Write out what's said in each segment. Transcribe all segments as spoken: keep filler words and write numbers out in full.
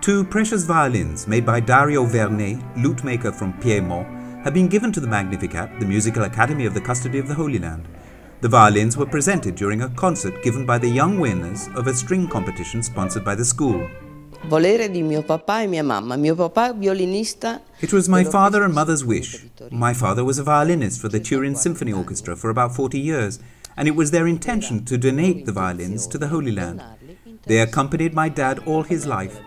Two precious violins made by Dario Verné, lute maker from Piedmont, had been given to the Magnificat, the musical academy of the Custody of the Holy Land. The violins were presented during a concert given by the young winners of a string competition sponsored by the school. It was my father and mother's wish. My father was a violinist for the Turin Symphony Orchestra for about forty years, and it was their intention to donate the violins to the Holy Land. They accompanied my dad all his life.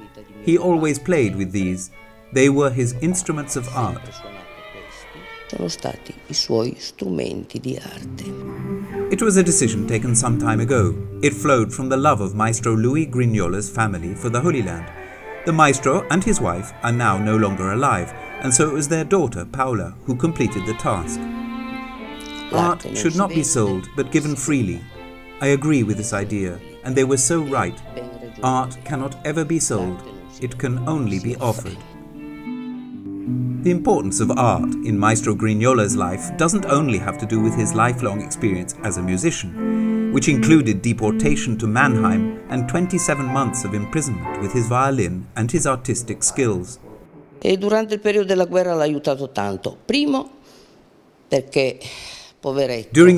He always played with these. They were his instruments of art. It was a decision taken some time ago. It flowed from the love of Maestro Luigi Grignola's family for the Holy Land. The maestro and his wife are now no longer alive, and so it was their daughter, Paola, who completed the task. Art should not be sold, but given freely. I agree with this idea, and they were so right. Art cannot ever be sold, it can only be offered. The importance of art in Maestro Grignola's life doesn't only have to do with his lifelong experience as a musician, which included deportation to Mannheim and twenty-seven months of imprisonment with his violin and his artistic skills. During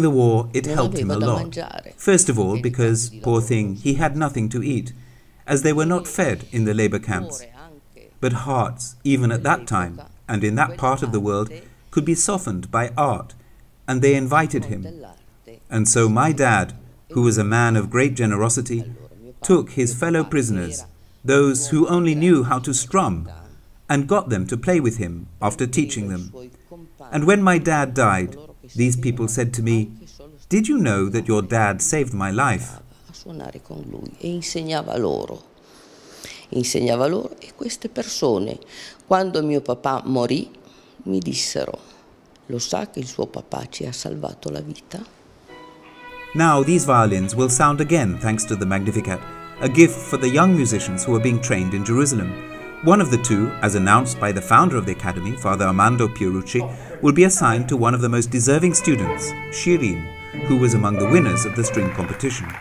the war, it helped him a lot. First of all, because, poor thing, he had nothing to eat, as they were not fed in the labor camps. But hearts, even at that time, and in that part of the world, could be softened by art, and they invited him. And so my dad, who was a man of great generosity, took his fellow prisoners, those who only knew how to strum, and got them to play with him after teaching them. And when my dad died, these people said to me, "Did you know that your dad saved my life?" Now these violins will sound again thanks to the Magnificat, a gift for the young musicians who are being trained in Jerusalem. One of the two, as announced by the founder of the academy, Father Armando Pierucci, will be assigned to one of the most deserving students, Shirin, who was among the winners of the string competition.